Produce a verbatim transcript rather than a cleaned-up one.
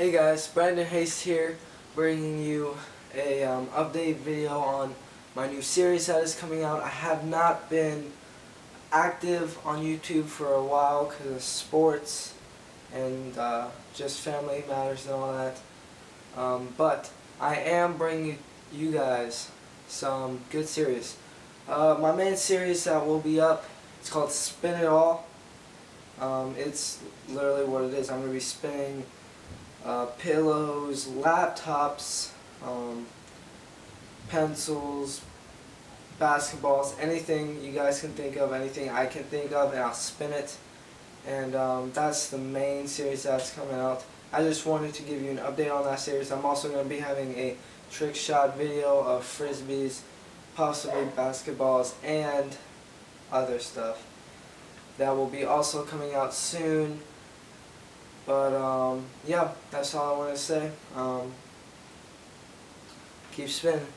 Hey guys, Brandon Haste here, bringing you a um, update video on my new series that is coming out. I have not been active on YouTube for a while because of sports and uh, just family matters and all that. Um, but I am bringing you guys some good series. Uh, my main series that will be up, it's called Spin It All. Um, it's literally what it is. I'm going to be spinning Uh, pillows, laptops, um, pencils, basketballs, anything you guys can think of, anything I can think of, and I'll spin it. And um, that's the main series that's coming out. I just wanted to give you an update on that series. I'm also going to be having a trick shot video of frisbees, possibly basketballs, and other stuff. That will be also coming out soon. But, um, yeah, that's all I want to say. Um, keep spinning.